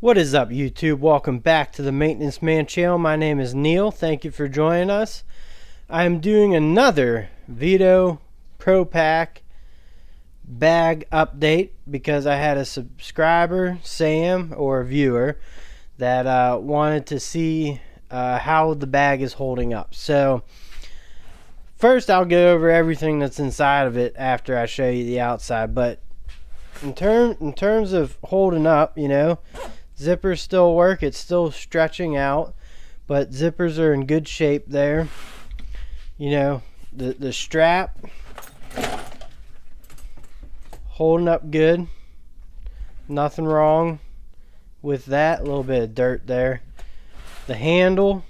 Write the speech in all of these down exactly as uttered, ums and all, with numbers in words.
What is up, YouTube? Welcome back to the Maintenance Man channel. My name is Neil. Thank you for joining us. I'm doing another Veto Pro Pac bag update because I had a subscriber, Sam, or a viewer, that uh, wanted to see uh, how the bag is holding up. So first I'll go over everything that's inside of it after I show you the outside. But in, term, in terms of holding up, you know, zippers still work. It's still stretching out, but zippers are in good shape there. You know, the, the strap holding up good. Nothing wrong with that. A little bit of dirt there. The handle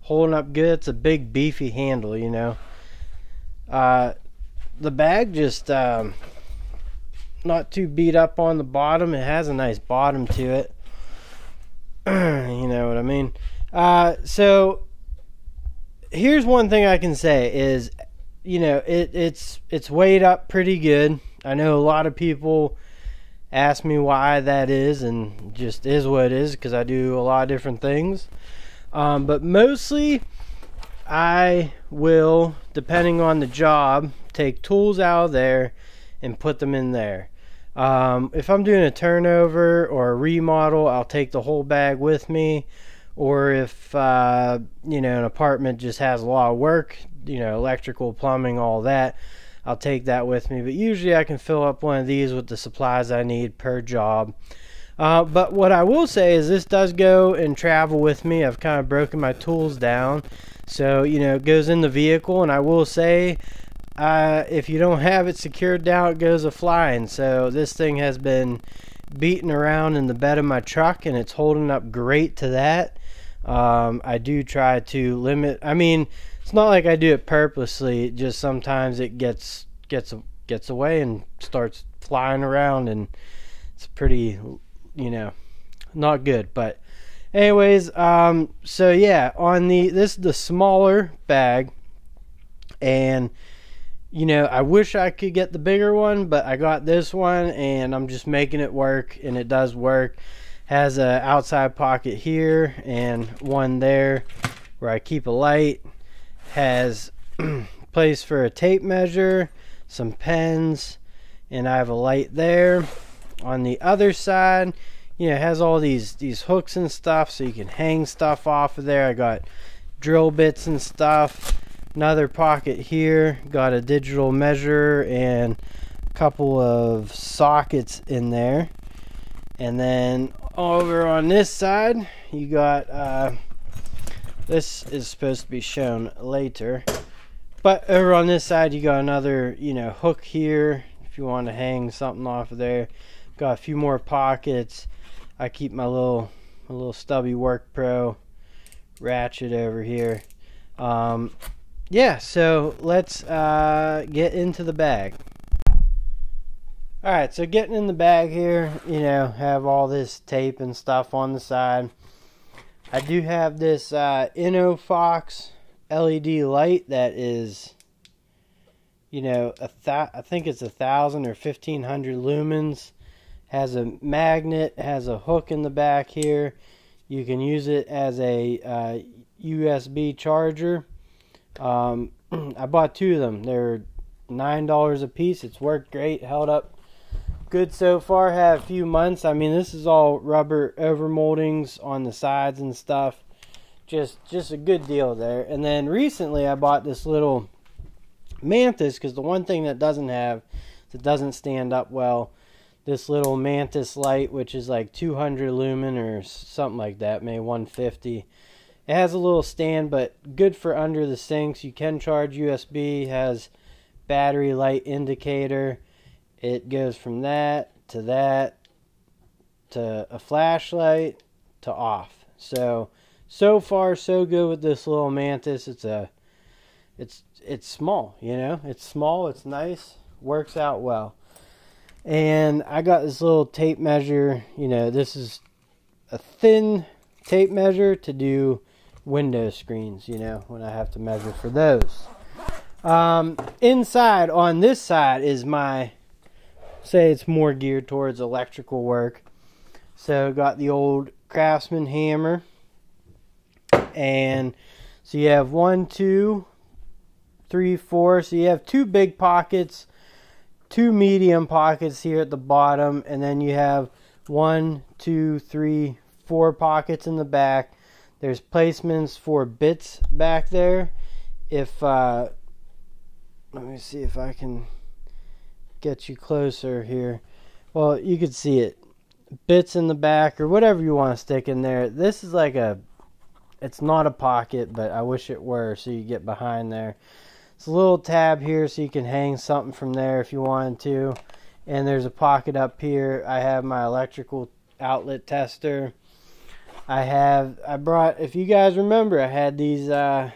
holding up good. It's a big beefy handle, you know. Uh, the bag just um, not too beat up on the bottom. It has a nice bottom to it. You know what I mean? Uh, so here's one thing I can say is, you know, it, it's it's weighed up pretty good. I know a lot of people ask me why that is, and just is what it is, because I do a lot of different things. Um, but mostly I will, depending on the job, take tools out of there and put them in there. Um, if I'm doing a turnover or a remodel, I'll take the whole bag with me. Or if uh, you know, an apartment just has a lot of work, you know, electrical, plumbing, all that, I'll take that with me. But usually I can fill up one of these with the supplies I need per job. Uh, but what I will say is this does go and travel with me. I've kind of broken my tools down, so, you know, it goes in the vehicle. And I will say, uh, if you don't have it secured down, it goes a flying. So this thing has been beating around in the bed of my truck, and it's holding up great to that. Um, I do try to limit. I mean, it's not like I do it purposely. It just sometimes it gets gets gets away and starts flying around, and it's pretty, you know, not good. But anyways, um, so yeah, on the this is the smaller bag, and you know, I wish I could get the bigger one, but I got this one and I'm just making it work, and it does work. Has a outside pocket here and one there where I keep a light. Has place for a tape measure, some pens, and I have a light there. On the other side, you know, it has all these these hooks and stuff, so you can hang stuff off of there. I got drill bits and stuff. Another pocket here, got a digital measure and a couple of sockets in there. And then over on this side, you got uh, this is supposed to be shown later, but over on this side you got another, you know, hook here if you want to hang something off of there. Got a few more pockets. I keep my little my little stubby Work Pro ratchet over here. um, Yeah, so let's uh, get into the bag. Alright, so getting in the bag here, you know, have all this tape and stuff on the side. I do have this uh, InnoFox L E D light that is, you know, a th I think it's a thousand or fifteen hundred lumens. Has a magnet, has a hook in the back here. You can use it as a uh, U S B charger. Um, I bought two of them. They're nine dollars a piece. It's worked great, held up good so far. Had a few months. I mean, this is all rubber over moldings on the sides and stuff. Just, just a good deal there. And then recently, I bought this little Mantis, because the one thing that doesn't have, that doesn't stand up well, this little Mantis light, which is like two hundred lumen or something like that, maybe one fifty. It has a little stand, but good for under the sinks. You can charge U S B, has battery light indicator. It goes from that to that to a flashlight to off. So, so far so good with this little Mantis. It's a, it's, it's small, you know, it's small, it's nice, works out well. And I got this little tape measure. You know, this is a thin tape measure to do window screens, you know, when I have to measure for those. Um, inside on this side is my, say it's more geared towards electrical work. So got the old Craftsman hammer, and so you have one, two, three, four. So you have two big pockets, two medium pockets here at the bottom, and then you have one, two, three, four pockets in the back. There's placements for bits back there. If uh, let me see if I can get you closer here. Well, you could see it. Bits in the back, or whatever you want to stick in there. This is like a, it's not a pocket, but I wish it were, so you get behind there. It's a little tab here, so you can hang something from there if you wanted to. And there's a pocket up here. I have my electrical outlet tester. I have, I brought, if you guys remember, I had these uh,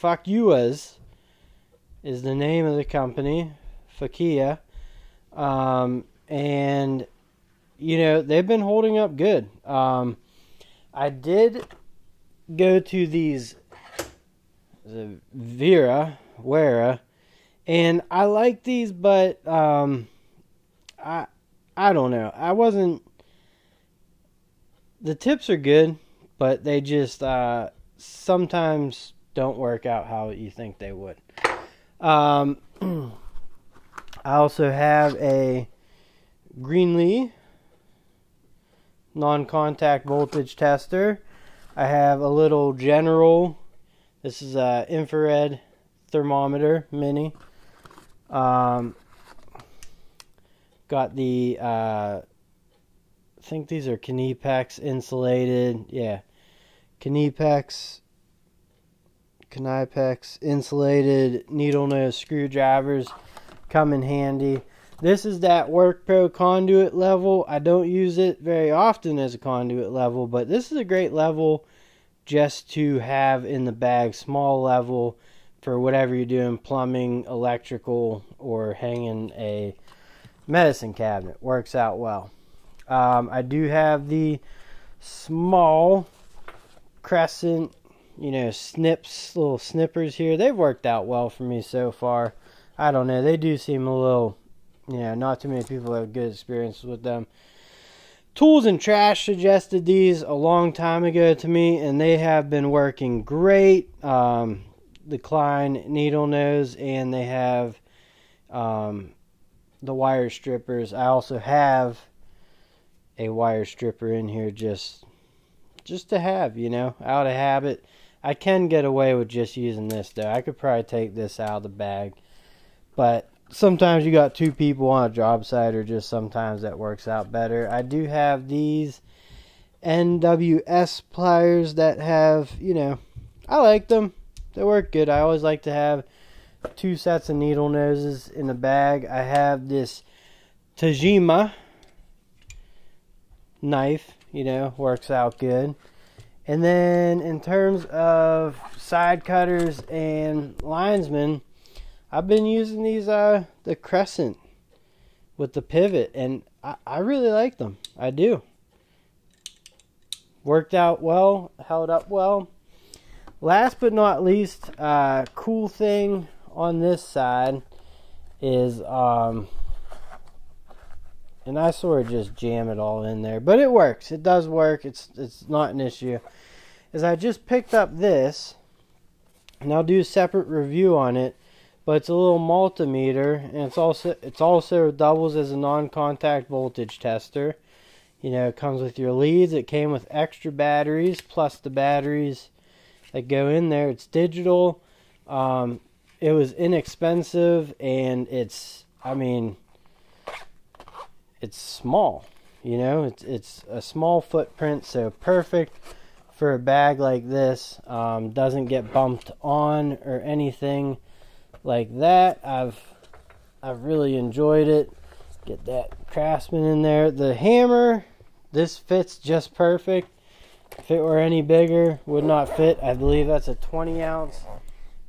Fakuas, is the name of the company, Fakia, um, and you know, they've been holding up good. Um, I did go to these the Vera, Wera, and I like these, but um, I I don't know. I wasn't. The tips are good, but they just uh, sometimes don't work out how you think they would. Um, I also have a Greenlee non-contact voltage tester. I have a little general, this is a infrared thermometer mini. Um, got the, uh, I think these are Knipex insulated, yeah, Knipex, Knipex insulated needle nose screwdrivers come in handy. This is that Work Pro conduit level. I don't use it very often as a conduit level, but this is a great level just to have in the bag, small level for whatever you're doing, plumbing, electrical, or hanging a medicine cabinet. Works out well. Um, I do have the small Crescent, you know, snips, little snippers here. They've worked out well for me so far. I don't know. They do seem a little... yeah, not too many people have good experiences with them. Tools and Trash suggested these a long time ago to me, and they have been working great. Um, the Klein needle nose, and they have um, the wire strippers. I also have a wire stripper in here just, just to have, you know, out of habit. I can get away with just using this, though. I could probably take this out of the bag, but... sometimes you got two people on a job site, or just sometimes that works out better. I do have these N W S pliers that have, you know, I like them. They work good. I always like to have two sets of needle noses in the bag. I have this Tajima knife, you know, works out good. And then in terms of side cutters and linesmen, I've been using these, uh, the Crescent with the pivot, and I, I really like them. I do. Worked out well, held up well. Last but not least, uh, cool thing on this side is, um, and I sort of just jam it all in there, but it works. It does work. It's, it's not an issue. Is I just picked up this, and I'll do a separate review on it. But it's a little multimeter, and it's also it's also doubles as a non-contact voltage tester. You know, it comes with your leads. It came with extra batteries plus the batteries that go in there. It's digital. Um, it was inexpensive, and it's I mean, it's small. You know, it's it's a small footprint, so perfect for a bag like this. Um, doesn't get bumped on or anything like that. I've I've really enjoyed it. Get that Craftsman in there. The hammer, this fits just perfect. If it were any bigger, would not fit. I believe that's a twenty ounce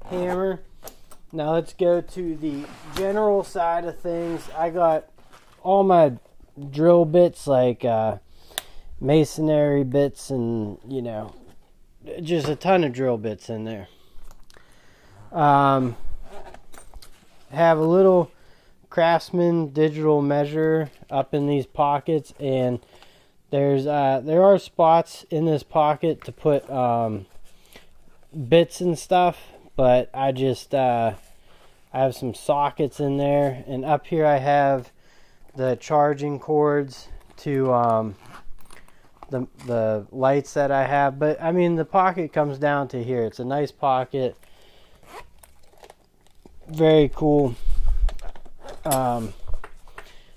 hammer. Now let's go to the general side of things. I got all my drill bits, like uh, masonry bits, and you know, just a ton of drill bits in there. Um. Have a little Craftsman digital measure up in these pockets, and There's uh, there are spots in this pocket to put um, bits and stuff, but I just uh, I have some sockets in there, and up here I have the charging cords to um, the the lights that I have. But I mean, the pocket comes down to here. It's a nice pocket, very cool. Um,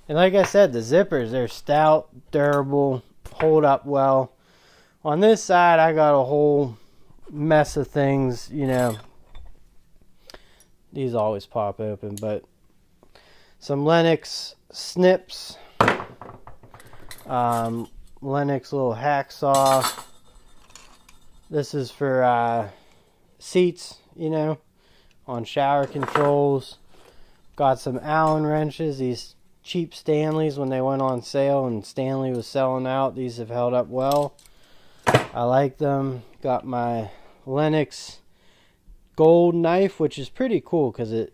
And like I said, the zippers, they're stout, durable, hold up well. On this side, I got a whole mess of things, you know. These always pop open, but some Lennox snips, um, Lennox little hacksaw. This is for uh, seats, you know, on shower controls. Got some Allen wrenches, these cheap Stanleys when they went on sale and Stanley was selling out. These have held up well. I like them. Got my Lennox gold knife, which is pretty cool because it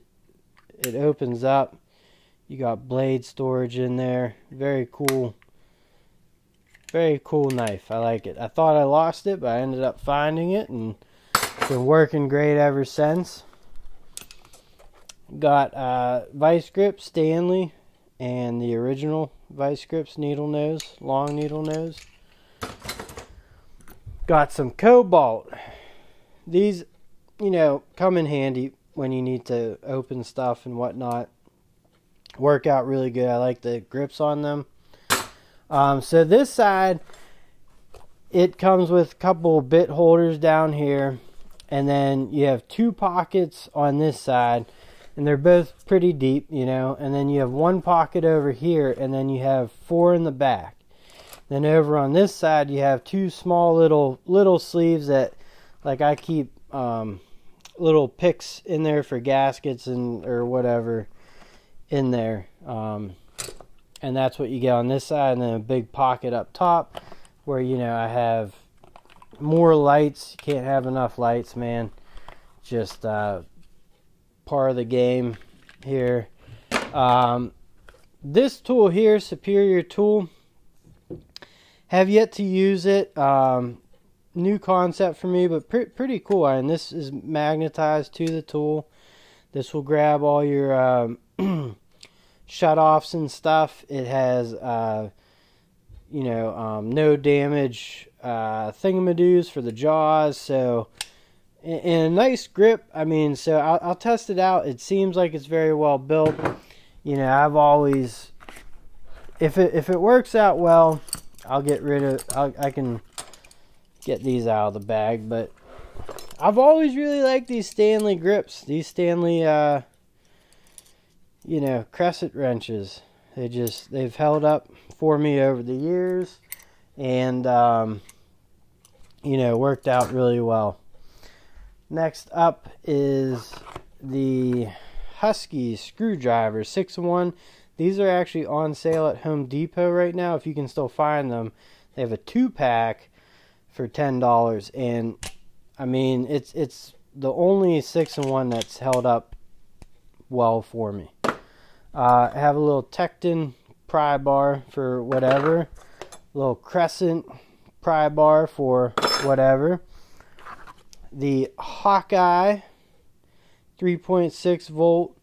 it opens up. You got blade storage in there. Very cool. Very cool knife. I like it. I thought I lost it, but I ended up finding it, and it's been working great ever since. Got uh, vice grip Stanley, and the original vice grips, needle nose, long needle nose. Got some cobalt. These, you know, come in handy when you need to open stuff and whatnot. Work out really good. I like the grips on them. Um, so this side, it comes with a couple bit holders down here, and then you have two pockets on this side. And they're both pretty deep, you know. And then you have one pocket over here, and then you have four in the back. Then over on this side, you have two small little little sleeves that, like, I keep um, little picks in there for gaskets and or whatever in there. Um, and that's what you get on this side. And then a big pocket up top where, you know, I have more lights. You can't have enough lights, man. Just... Uh, part of the game here. Um, this tool here, Superior Tool, have yet to use it. Um, new concept for me, but pre pretty cool. And this is magnetized to the tool. This will grab all your um, shutoffs and stuff. It has, uh, you know, um, no damage uh, thingamadoos for the jaws. So. And a nice grip. I mean, so I'll, I'll test it out. It seems like it's very well built. You know, I've always, if it if it works out well, I'll get rid of. I'll, I can get these out of the bag. But I've always really liked these Stanley grips. These Stanley, uh, you know, Crescent wrenches. They just they've held up for me over the years, and um, you know, worked out really well. Next up is the Husky screwdriver, six in one. These are actually on sale at Home Depot right now, if you can still find them. They have a two-pack for ten dollars, and I mean, it's it's the only six in one that's held up well for me. Uh, I have a little Tekton pry bar for whatever, a little Crescent pry bar for whatever. The Hawkeye three point six volt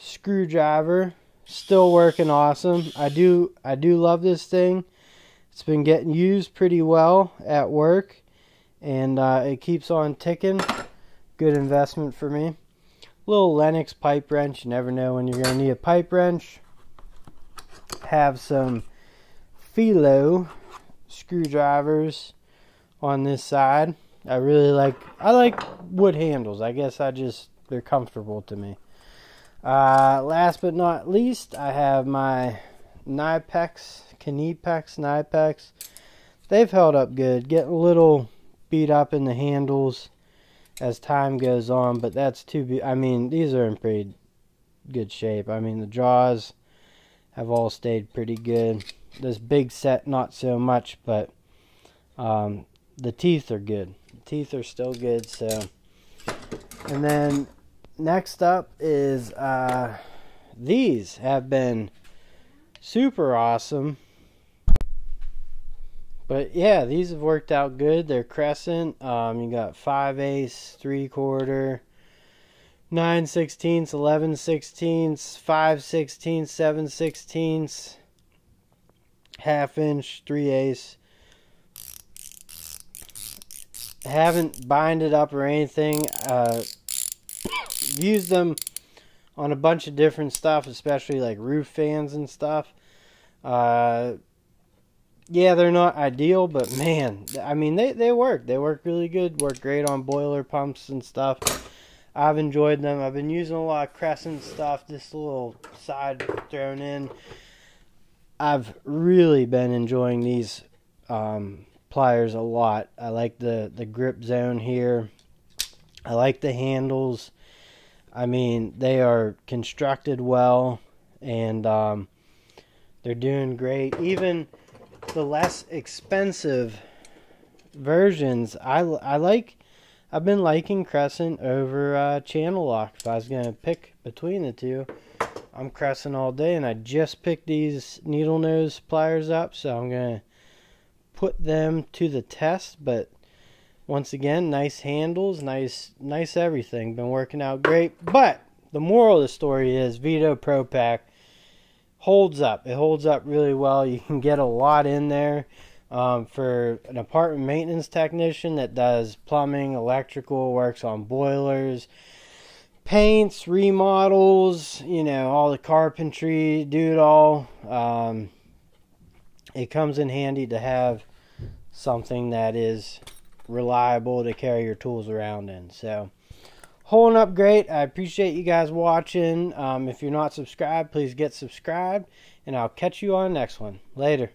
screwdriver, still working awesome. I do I do love this thing. It's been getting used pretty well at work, and uh, it keeps on ticking. Good investment for me. Little Lennox pipe wrench. You never know when you're going to need a pipe wrench. Have some Philo screwdrivers on this side. I really like, I like wood handles. I guess I just, they're comfortable to me. Uh, last but not least, I have my Knipex, Knipex, Knipex. They've held up good. Get a little beat up in the handles as time goes on, but that's too be, I mean, these are in pretty good shape. I mean, the jaws have all stayed pretty good. This big set, not so much, but um, the teeth are good. Teeth are still good. So, and then next up is uh these have been super awesome. But yeah, these have worked out good. They're Crescent. Um, you got five eighths, three quarter, nine sixteenths, eleven sixteenths, five sixteenths, seven sixteenths, half inch, three eighths. Haven't binded up or anything. Uh, used them on a bunch of different stuff, especially like roof fans and stuff. Uh, yeah, they're not ideal, but man, I mean, they, they work. They work really good, work great on boiler pumps and stuff. I've enjoyed them. I've been using a lot of Crescent stuff, this little side thrown in. I've really been enjoying these um, pliers a lot. I like the, the grip zone here. I like the handles. I mean, they are constructed well, and um, they're doing great. Even the less expensive versions, I, I like, I've been liking Crescent over uh, Channel Lock. If I was going to pick between the two, I'm Crescent all day, and I just picked these needle nose pliers up, so I'm going to put them to the test, but once again, nice handles, nice nice everything. Been working out great. But the moral of the story is Veto Pro Pac holds up. It holds up really well. You can get a lot in there. Um, for an apartment maintenance technician that does plumbing, electrical, works on boilers, paints, remodels, you know, all the carpentry, do it all. Um, it comes in handy to have something that is reliable to carry your tools around in. So holding up great. I appreciate you guys watching. Um, if you're not subscribed, please get subscribed, and I'll catch you on the next one. Later.